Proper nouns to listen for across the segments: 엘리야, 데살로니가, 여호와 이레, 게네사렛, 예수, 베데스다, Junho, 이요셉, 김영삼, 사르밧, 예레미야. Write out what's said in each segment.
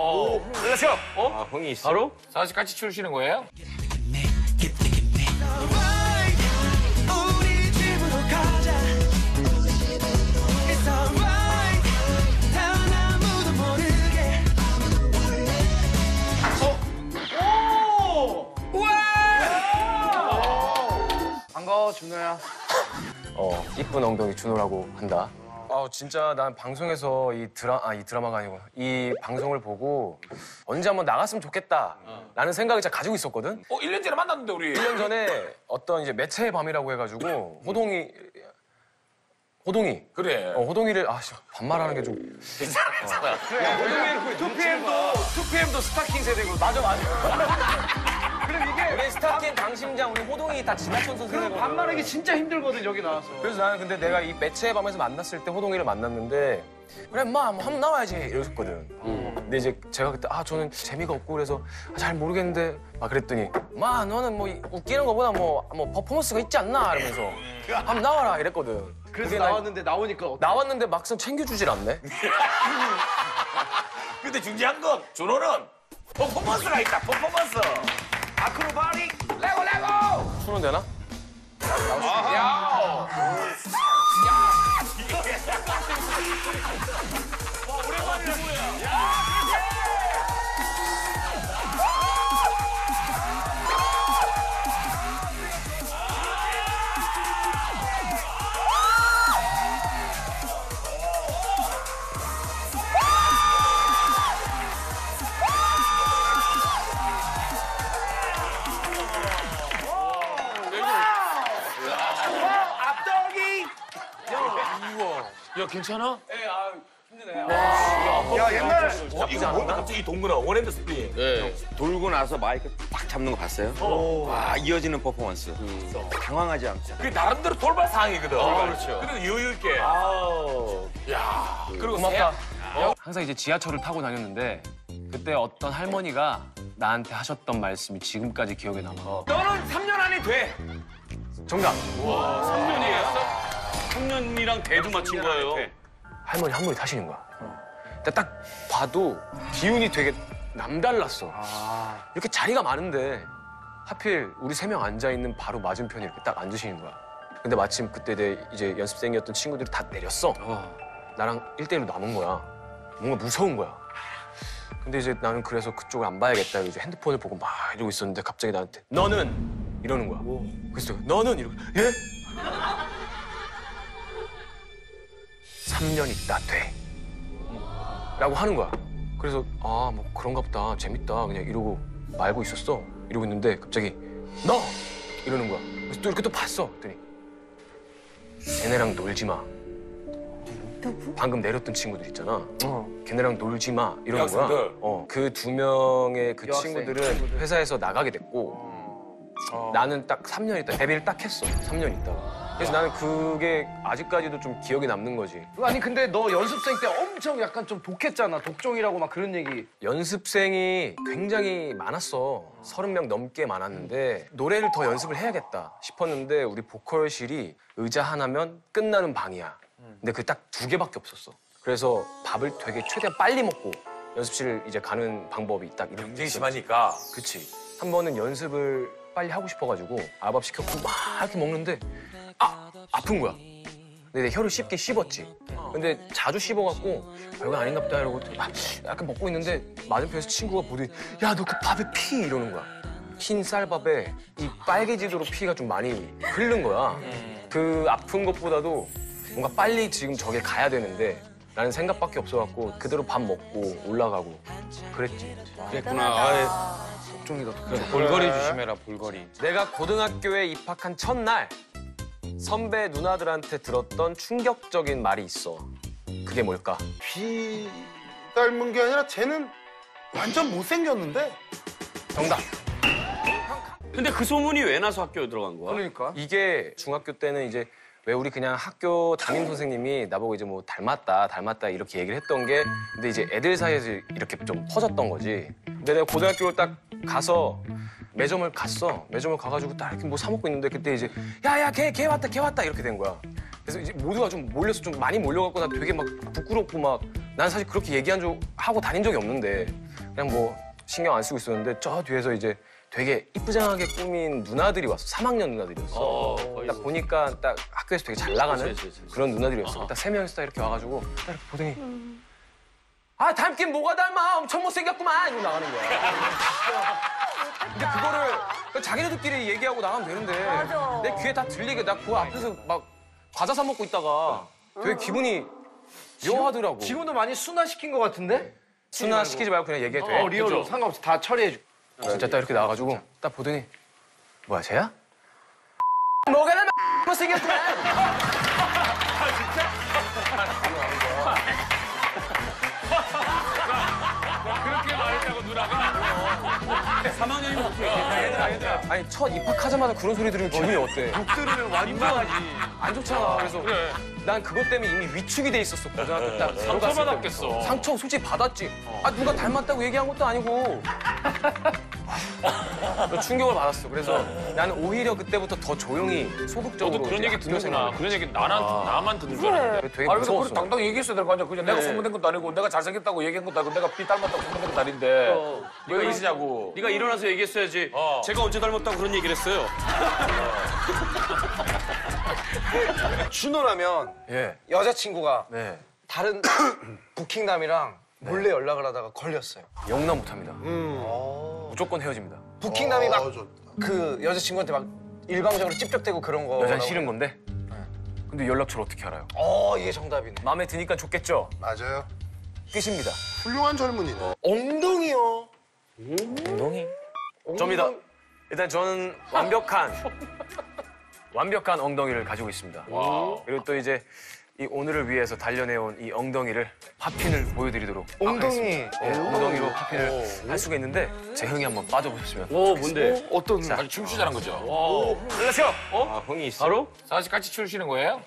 오, 렛츠고! 어? 아, 흥이 있어. 바로? 4시 같이 추르시는 거예요? 반가워, 준호야. 이쁜 엉덩이 준호라고 한다. 진짜 난 방송에서 이 방송을 보고 언제 한번 나갔으면 좋겠다 라는 생각을 진짜 가지고 있었거든. 1년 전에 만났는데 우리. 1년 전에 어떤 이제 매체의 밤이라고 해가지고 호동이. 그래. 호동이를 반말하는 게 좀. 괜찮아. 그래. 2PM도 스타킹 세대고. 맞아. 그럼 이게 우리 스타킹 강심장 우리 호동이 다 지나쳐서 그럼 반말하기 진짜 힘들거든 여기 나와서. 그래서 나는 근데 내가 이 매체의 밤에서 만났을 때 호동이를 만났는데 그래 인마 한번 나와야지 이러셨거든. 근데 이제 제가 그때 저는 재미가 없고 그래서 잘 모르겠는데 막 그랬더니 마 너는 뭐 웃기는 거보다 뭐 퍼포먼스가 있지 않나 이러면서 한번 나와라 이랬거든. 그래서 나왔는데 막상 챙겨주질 않네. 근데 중요한 건 준호는 퍼포먼스가 있다 퍼포먼스. 아크로바틱 레고! 손은 되나? 야오! 와, 오랜만이네. 야, 괜찮아? 예, 힘드네. 와, 야, 옛날에. 이거 뭔데 갑자기 동그라, 원핸드 스피닝. 예. 돌고 나서 마이크 딱 잡는 거 봤어요? 와, 이어지는 퍼포먼스. 당황하지 않고. 그게 나름대로 돌발 상황이거든. 그렇죠. 그래도 여유있게. 야, 그리고 고맙다. 항상 이제 지하철을 타고 다녔는데, 그때 어떤 할머니가 나한테 하셨던 말씀이 지금까지 기억에 남아. 너는 3년 안에 돼! 정답. 와, 3년이에요? 3년이랑 대도 맞춘 거예요. 할머니 한 번에 타시는 거야. 딱 봐도 기운이 되게 남달랐어. 이렇게 자리가 많은데 하필 우리 3명 앉아있는 바로 맞은편에 이렇게 딱 앉으시는 거야. 근데 마침 그때 내 이제 연습생이었던 친구들이 다 내렸어. 나랑 1대1로 남은 거야. 뭔가 무서운 거야. 근데 이제 나는 그래서 그쪽을 안 봐야겠다. 이제 핸드폰을 보고 막 이러고 있었는데 갑자기 나한테 너는! 이러는 거야. 그래서 너는! 이러고 예? 3년 있다 돼 라고 하는 거야. 그래서 뭐 그런가 보다 재밌다 그냥 이러고 말고 있었어 이러고 있는데 갑자기 너! 이러는 거야. 그래서 또 이렇게 또 봤어 그랬더니 걔네랑 놀지 마. 방금 내렸던 친구들 있잖아. 걔네랑 놀지 마 이러는 거야. 그 2명의 그 친구들은 회사에서 나가게 됐고 나는 딱 3년 있다 데뷔를 딱 했어. 3년 있다가. 그래서 나는 그게 아직까지도 좀 기억에 남는 거지. 아니 근데 너 연습생 때 엄청 약간 좀 독했잖아. 독종이라고 막 그런 얘기. 연습생이 굉장히 많았어. 30명 넘게 많았는데 노래를 더 연습을 해야겠다 싶었는데 우리 보컬실이 의자 하나면 끝나는 방이야. 근데 그게 딱 2개밖에 없었어. 그래서 밥을 되게 최대한 빨리 먹고 연습실 이제 가는 방법이 딱 이렇게 굉장히 심하니까. 그치. 한 번은 연습을 빨리 하고 싶어가지고 아밥 시켰고 막 이렇게 먹는데 아픈 거야. 근데 혀를 쉽게 씹었지. 근데 자주 씹어갖고 별거 아닌가 보다 이러고 약간 먹고 있는데 맞은편에서 친구가 보더니 야, 너 그 밥에 피! 이러는 거야. 흰 쌀밥에 이 빨개지도록 피가 좀 많이 흐른 거야. 그 아픈 것보다도 뭔가 빨리 지금 저길 가야 되는데 라는 생각밖에 없어갖고 그대로 밥 먹고 올라가고 그랬지. 그랬구나. 걱정이다. 볼거리 조심해라, 볼거리. 내가 고등학교에 입학한 첫날 선배 누나들한테 들었던 충격적인 말이 있어. 그게 뭘까? 피 닮은 게 아니라 쟤는 완전 못생겼는데? 정답. 근데 그 소문이 왜 나서 학교에 들어간 거야? 그러니까. 이게 중학교 때는 이제 왜 우리 그냥 학교 담임 선생님이 나보고 이제 뭐 닮았다 이렇게 얘기를 했던 게 근데 이제 애들 사이에서 이렇게 좀 퍼졌던 거지. 근데 내가 고등학교를 딱 가서 매점을 갔어. 매점을 가가지고 딱 이렇게 뭐 사 먹고 있는데 그때 이제 야야 걔 왔다 이렇게 된 거야. 그래서 이제 모두가 좀 몰려서 좀 많이 몰려갖고 나 되게 막 부끄럽고 막 난 사실 그렇게 얘기한 적 하고 다닌 적이 없는데 그냥 뭐 신경 안 쓰고 있었는데 저 뒤에서 이제 되게 이쁘장하게 꾸민 누나들이 왔어. 3학년 누나들이었어. 딱 보니까 딱 학교에서 되게 잘 나가는 그런 누나들이었어. 딱 세 명이서 딱 이렇게 와가지고 딱 이렇게 보더니 아, 닮긴 뭐가 닮아! 엄청 못생겼구만! 이러고 나가는 거야. 근데 그거를 자기네들끼리 얘기하고 나가면 되는데 맞아. 내 귀에 다 들리게 나 그 앞에서 막 과자 사 먹고 있다가 되게 기분이 묘하더라고. 지금도 많이 순화시킨 것 같은데? 순화시키지 말고 그냥 얘기해도 돼. 리얼로 상관없어. 다 처리해줄게. 진짜 딱 이렇게 나와가지고 딱 보더니 뭐야, 쟤야? 뭐가 나 못생겼구만! 아, 진짜? 그렇게 말했다고 누나가? 3학년이면 어떻게 얘들아. 아니, 첫 입학하자마자 그런 소리 들으면 기분이 어때? 못 들으면 완전 안 좋잖아. 그래서 그래. 난 그것 때문에 이미 위축이 돼 있었어. 고등학교 딱 상처받았겠어. 상처 솔직히 받았지. 아, 누가 닮았다고 얘기한 것도 아니고. 충격을 받았어. 그래서 나는 오히려 그때부터 더 조용히 소극적으로. 너도 그런 얘기 듣는구나. 그런 얘기 나만 듣는 줄 알았는데. 되게 무서웠어. 당당히 얘기했어야 될 거 아니야. 그냥 내가 소문낸 것도 아니고 내가 잘생겼다고 얘기한 것도 아니고 내가 비 닮았다고 소문낸 것도 아닌데. 네가 이러냐고. 네가 일어나서 얘기했어야지. 제가 언제 닮았다고 그런 얘기를 했어요. 준호라면 예. 여자친구가 네. 다른 부킹남이랑 네. 몰래 연락을 하다가 걸렸어요. 용납 못합니다. 무조건 헤어집니다. 부킹남이 막 그 여자친구한테 막 일방적으로 찝쩍대고 그런 거. 여자는 싫은 건데? 네. 근데 연락처를 어떻게 알아요? 이게 정답이네. 마음에 드니까 좋겠죠? 맞아요. 끝입니다. 훌륭한 젊은이네. 엉덩이요. 엉덩이? 점이다. 일단 저는 완벽한 엉덩이를 가지고 있습니다. 와. 그리고 또 이제 이 오늘을 위해서 단련해온 이 엉덩이를 팝핀을 보여드리도록 하겠습니다. 네, 엉덩이로 팝핀을 할 수가 있는데 제 형이 한번 빠져보셨으면 좋겠습니다. 뭔데? 어떤? 자, 춤추자는 거죠? 안녕하세요. 형이 있어. 바로? 사실 같이 추시는 거예요?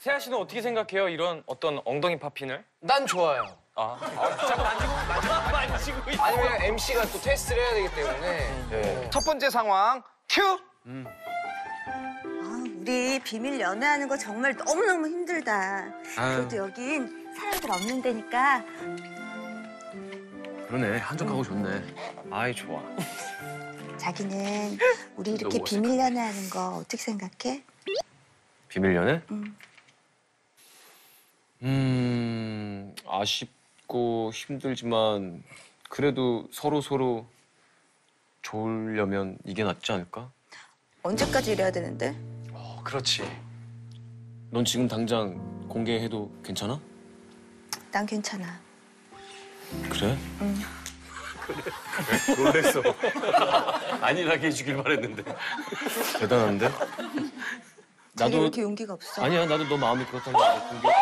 세아 씨는 어떻게 생각해요? 이런 어떤 엉덩이 팝핀을? 난 좋아요. 만지고 있어. 아니면 MC가 또 테스트를 해야 되기 때문에. 네. 첫 번째 상황 큐! 우리 비밀 연애하는 거 정말 너무너무 힘들다. 그래도 여긴 사람들 없는 데니까. 그러네, 한적하고 좋네. 아이, 좋아. 자기는 우리 이렇게 비밀 연애하는 거 어떻게 생각해? 비밀 연애? 아쉽고 힘들지만 그래도 서로 좋으려면 이게 낫지 않을까? 언제까지 이래야 되는데? 그렇지. 넌 지금 당장 공개해도 괜찮아? 난 괜찮아. 그래? 응. 그래? 놀랬어. 아니라게 해주길 바랬는데. 대단한데? 나도 이렇게 용기가 없어. 아니야, 나도 너 마음이 그렇다는 거 알고.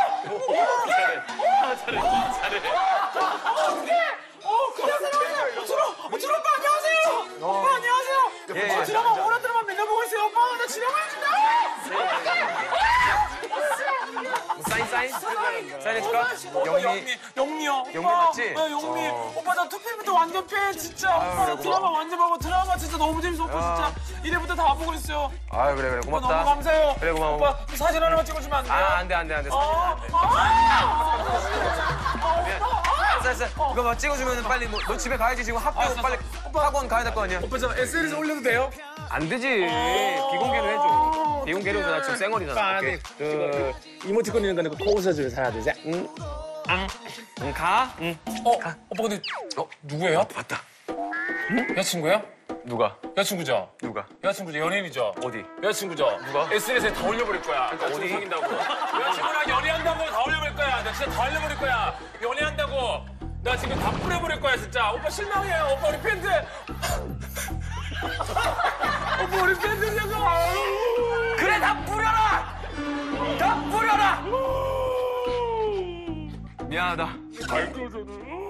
잘해. 근데, 안녕하세요. 준호 오빠 안녕하세요. 오빠 안녕하세요. 저 드라마 오라드라마 맨날 보고 있어요. 오빠 나 지나고 있는데. 사인 해줄까? 영미요. 맞지? 영미. 오빠 나 투피부터 완전 팬 진짜. 오빠 나 드라마 완전 보고 드라마 진짜 너무 재밌어. 오빠 진짜 이래부터 다 보고 있어요. 아 그래 고맙다. 오빠 너무 감사해요. 그래 고마워. 오빠 사진 하나만 찍어주면 안 돼요? 안 돼. 이거 막 찍어주면 빨리 너 집에 가야지 지금 학교 빨리 학원 가야 될 거 아니야? 오빠 저 SNS에 올려도 돼요? 안 되지. 비공개로 해줘. 비공개로 해줘. 나 지금 쌩얼이잖아. 이모티콘 있는 거는 꼭 웃어주면 사야 되지? 응. 가. 응. 가. 오빠 근데 누구예요? 맞다. 응? 여자친구예요? 누가? 여자친구죠? 누가? 여자친구죠? 연예인이죠? 어디? 여자친구죠? 누가? SNS에 다 올려버릴 거야. 그러니까 어디? 사귄다고. 여자친구랑 연애한다고 다 올려버릴 거야. 나 진짜 다 올려버릴 거야. 연애한다고. 나 지금 다 뿌려버릴 거야, 진짜. 오빠 실망해요. 오빠 우리 팬들. 오빠 우리 팬들이라고. 그래, 다 뿌려라! 다 뿌려라! 미안하다. 잘 꺼져라.